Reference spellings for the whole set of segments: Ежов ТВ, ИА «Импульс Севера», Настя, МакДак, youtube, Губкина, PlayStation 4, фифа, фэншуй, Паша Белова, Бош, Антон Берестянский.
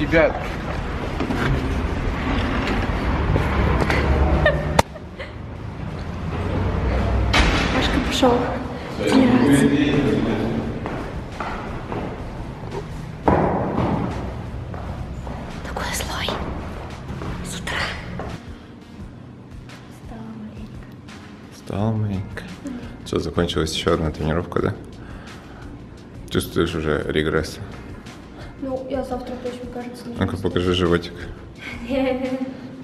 Ребят, Пашка пошел стираться. Такой злой. С утра. Встал маленько. Что, закончилась еще одна тренировка, да? Чувствуешь уже регресс? Ну, я завтра точно, кажется. Ну-ка, покажи животик.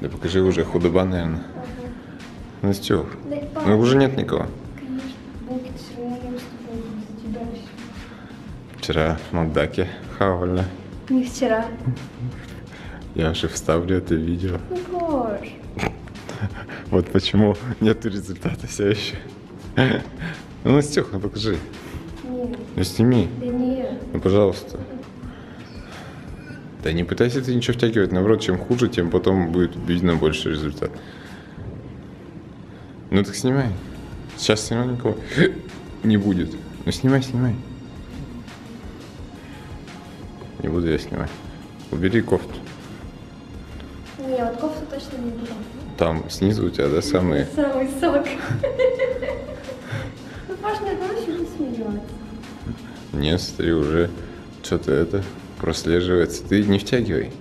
Да покажи уже, худоба, наверное. Ну, Стёв, ну уже нет никого. Конечно. Вчера в МакДаке хавали. Не вчера. Я уже вставлю это видео. Вот почему нету результата все еще. Ну, Стёв, ну покажи. Ну, сними. Ну, пожалуйста. Да не пытайся ты ничего втягивать, наоборот, чем хуже, тем потом будет видно больше результат. Ну так снимай. Сейчас снимай, никого не будет. Ну снимай, Не буду я снимать. Убери кофту. Не, вот кофту точно не буду. Там снизу у тебя, да, самый... Самый сок. Ну, можно, короче, не смеяться. Нет, смотри, уже что-то это... прослеживается. Ты не втягивай.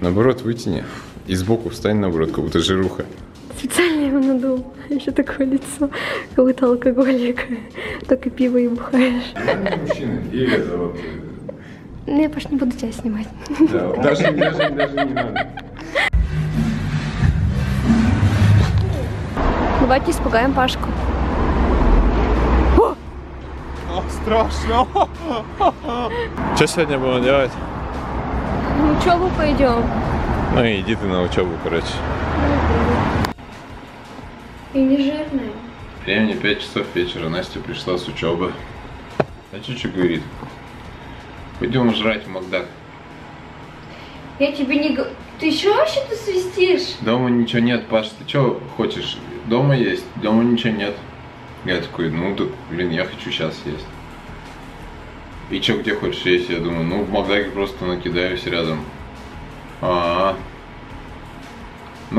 Наоборот, вытяни. И сбоку встань, наоборот, как будто жируха. Специально я его надул. Еще такое лицо, как будто алкоголик. Только пиво и бухаешь. Мужчина, или зовут? Ну, я, Паш, не буду тебя снимать. Да, даже не надо. Давайте испугаем Пашку. Страшно. Что сегодня будем делать? На учебу пойдем. Ну иди ты на учебу, короче. И не жирная. Времени 5 часов вечера. Настя пришла с учебы. А Чичу говорит: пойдем жрать в МакДак. Я тебе не говорю. Ты еще вообще-то свистишь? Дома ничего нет, Паш. Ты что хочешь? Дома есть. Дома ничего нет. Я такой, ну так, блин, я хочу сейчас есть. И че, где хочешь есть? Я думаю, ну в МакДаке просто накидаюсь рядом. Ну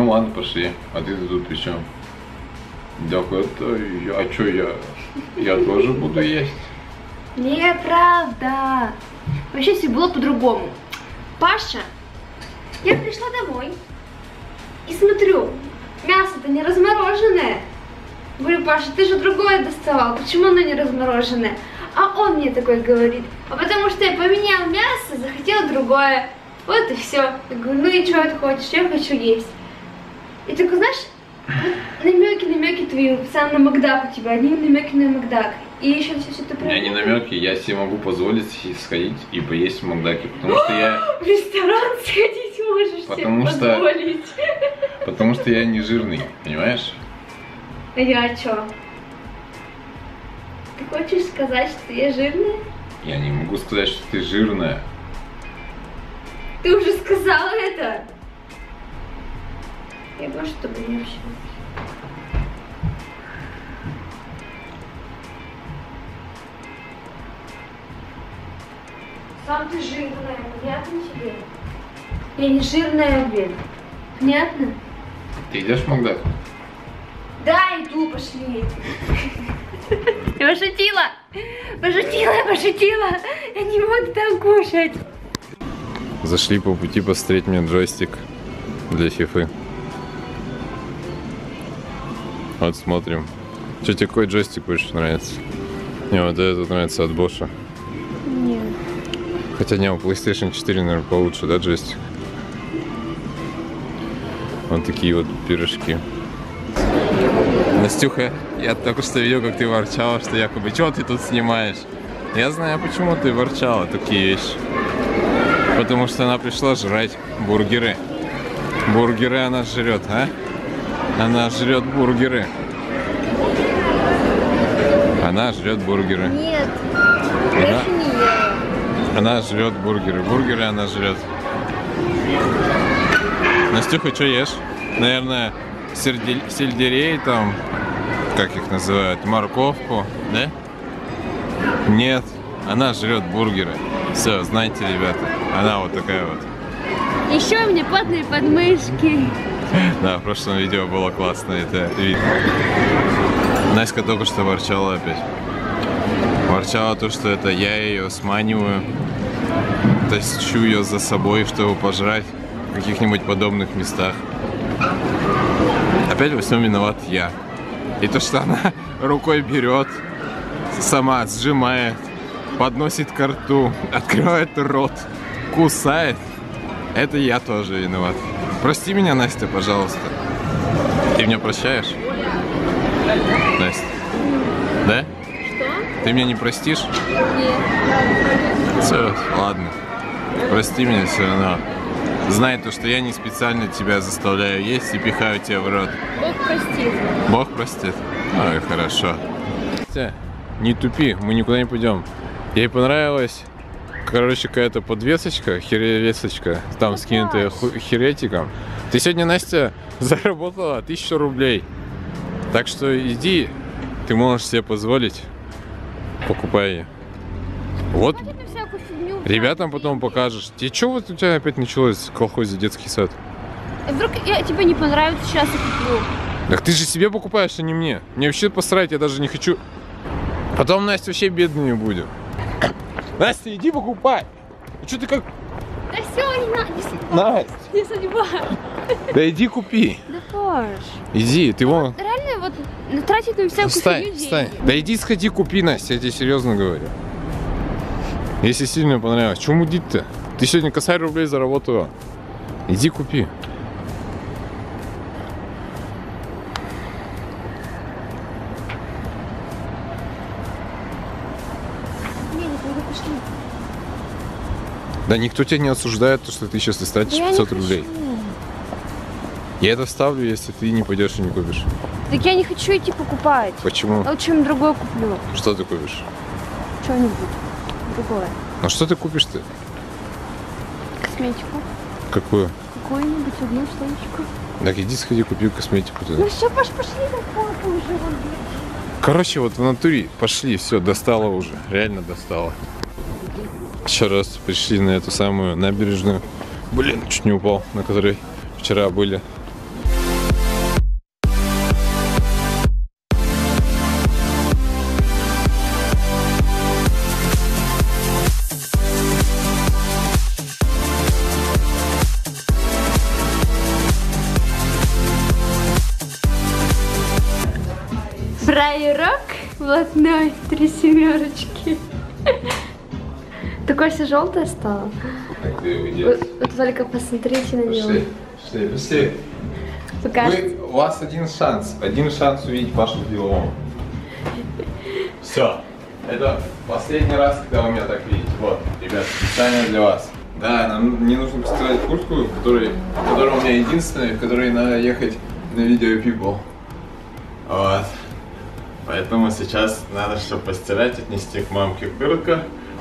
ладно, пошли. А ты тут при чем? Да это я, а че я? Я тоже буду есть. Неправда. Вообще все было по-другому. Паша, я пришла домой и смотрю, мясо-то не размороженное. Говорю, Паша, ты же другое доставал, почему оно не размороженное? А он мне такой говорит: а потому что я поменял мясо, захотел другое. Вот и все. Я говорю, ну и что ты хочешь? Я хочу есть. И такой, знаешь, намеки твои, сам на МакДак у тебя, одни намеки на МакДак. И еще все это прям. У меня не намеки, я себе могу позволить сходить и поесть в МакДаке, потому что я... В ресторан сходить можешь себе позволить. Потому что я не жирный, понимаешь? А я чё? Ты хочешь сказать, что я жирная? Я не могу сказать, что ты жирная. Ты уже сказала это? Я больше с тобой не общаюсь. Сам ты жирная, понятно тебе? Я не жирная, блин. Понятно? Ты идешь в МакДак? Да, иду, пошли. Я пошутила. Пошутила. Я не буду там кушать. Зашли по пути посмотреть мне джойстик для фифы. Вот смотрим. Что тебе какой джойстик больше нравится? Мне вот этот нравится от Боша. Нет. Хотя не, у PlayStation 4, наверное, получше, да, джойстик? Вот такие вот пирожки. Настюха, я только что видел, как ты ворчала, что якобы, чего ты тут снимаешь? Я знаю, почему ты ворчала такие вещи. Потому что она пришла жрать бургеры. Бургеры она жрет, а? Она жрет бургеры. Она жрет бургеры. Нет, больше не я. Она жрет бургеры. Бургеры она жрет. Настюха, что ешь? Наверное, сельдерей там, как их называют, морковку, да? Нет, она жрет бургеры. Все, знаете, ребята, она вот такая вот. Еще мне потные подмышки. Да, в прошлом видео было классно это видео. Настя только что ворчала опять. Ворчала то, что это я ее сманиваю, тащу ее за собой, чтобы пожрать в каких-нибудь подобных местах. Опять во всем виноват я. И то, что она рукой берет, сама сжимает, подносит ко рту, открывает рот, кусает. Это я тоже виноват. Прости меня, Настя, пожалуйста. Ты меня прощаешь? Настя. Да? Что? Ты меня не простишь? Нет. Все, ладно. Прости меня все равно. Знай то, что я не специально тебя заставляю есть и пихаю тебя в рот. Бог простит. Бог простит? Ой, хорошо. Настя, не тупи, мы никуда не пойдем. Ей понравилась, короче, какая-то подвесочка, хересочка, там скинутая херетиком. Ты сегодня, Настя, заработала 1000 рублей. Так что иди, ты можешь себе позволить, покупай ее. Вот. Ребятам потом покажешь. Тебе что вот у тебя опять началось в колхозе детский сад? Вдруг я, тебе не понравится, сейчас я куплю. Так ты же себе покупаешь, а не мне. Мне вообще посрать, я даже не хочу. Потом Настя вообще бедными будет. Настя, иди покупай. А что ты как... Да все, не надо, не судьба. Настя. Не судьба. Да иди купи. Да Паш. Иди, ты вон... Реально вот тратить на всякую фигню деньги. Встань, встань. Да иди сходи купи, Настя, я тебе серьезно говорю. Если сильно понравилось, чему мудить-то? Ты сегодня косарь рублей заработала. Иди купи. Да никто тебя не осуждает, то, что ты сейчас истратишь 500 рублей. Я это вставлю, если ты не пойдешь и не купишь. Так я не хочу идти покупать. Почему? А лучше другое куплю. Что ты купишь? Что-нибудь. Другое. А что ты купишь-то? Косметику. Какую? Какую-нибудь одну штучку. Так иди сходи, купи косметику туда. Ну все, Паш, пошли на полку уже. Короче, вот в натуре пошли, все, достало уже. Реально достало. Еще раз пришли на эту самую набережную. Блин, чуть не упал, на которой вчера были. Фраерок блатной, 3 семерочки. Такое все желтое стало. Так, вы только посмотрите на него. Пошли, пошли. Вы, у вас один шанс увидеть Пашу Белову. Все, это последний раз, когда вы меня так видите. Вот, ребят, специально для вас. Да, нам не нужно постирать куртку, которая у меня единственная, в которой надо ехать на видео People. Вот. Поэтому сейчас надо, чтобы постирать, отнести к мамке куртку.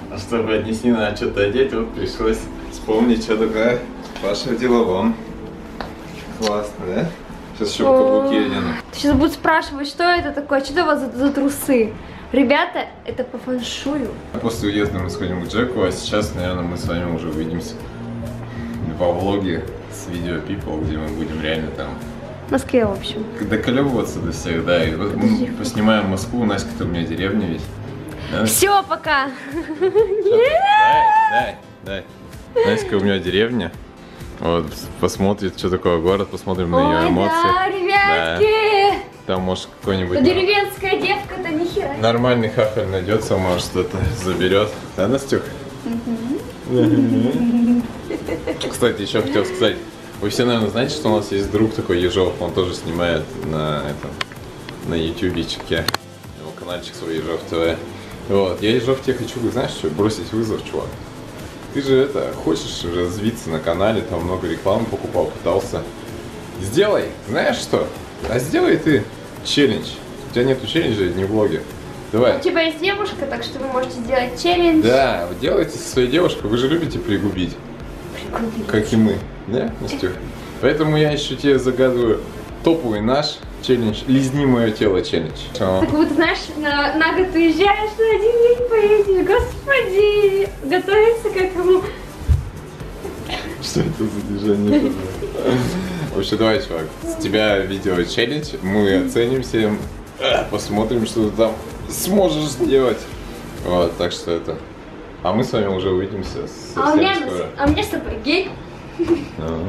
А чтобы отнести, надо что-то одеть, вот пришлось вспомнить, что такое Паша в деловом. Классно, да? Сейчас еще каблуки одену. Сейчас будут спрашивать, что это такое, что это у вас за трусы? Ребята, это по фэншую. После уезда мы сходим к Джеку, а сейчас, наверное, мы с вами уже увидимся во влоге с видео People, где мы будем реально там... В Москве, в общем. Доколебываться до всех, да. И вот мы поснимаем Москву, Настя-то у меня деревня ведь. Да? Все, пока. Дай, дай, дай. Настя у меня деревня. Вот, посмотрит, что такое город, посмотрим на ее эмоции. Да, ребятки! Да. Там, может, какой-нибудь... Деревенская девка-то нихера. Нормальный хахаль найдется, может, что-то заберет. Да, Настюх? Кстати, еще хотел сказать. Вы все, наверное, знаете, что у нас есть друг такой Ежов, он тоже снимает на ютубичке, его каналчик свой Ежов ТВ. Вот, я Ежов тебе хочу, знаешь что, бросить вызов, чувак. Ты же это, хочешь развиться на канале, там много рекламы покупал, пытался. Сделай, знаешь что? А сделай ты челлендж. У тебя нету челленджа, не в блоге. Давай. У тебя есть девушка, так что вы можете сделать челлендж. Да, вы делаете со своей девушкой, вы же любите пригубить. Пригубить. Как и мы, да, Настюх? Поэтому я еще тебе загадываю топовый наш челлендж, лизни мое тело челлендж. Так вот, знаешь, на год уезжаешь, на один день поедешь, господи, готовиться к этому. Что это за движение? Вообще, давай, чувак, с тебя видео челлендж, мы оценим всем, посмотрим, что ты там сможешь сделать. Вот, так что это. А мы с вами уже увидимся совсем скоро. А у меня сапоги.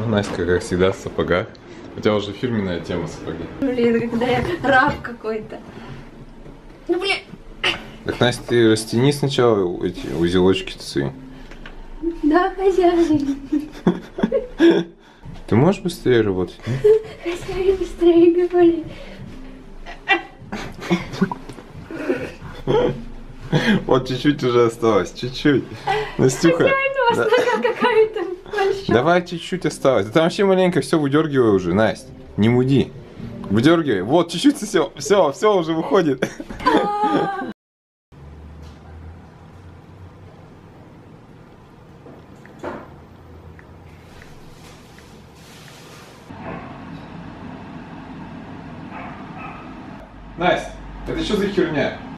Настя, как всегда, в сапогах. У тебя уже фирменная тема сапоги. Блин, когда я раб какой-то. Ну, блин. Так, Настя, ты растяни сначала эти узелочки цы. Да, хозяин. Ты можешь быстрее работать? Хозяин, быстрее говори. Вот чуть-чуть уже осталось, чуть-чуть. Настюха. Хозяин, у вас нога какая-то большая. Давай чуть-чуть осталось. Да там вообще маленько все выдергивай уже, Настя. Не муди. Выдергивай. Вот, чуть-чуть все, все уже выходит. Настя, это что за херня?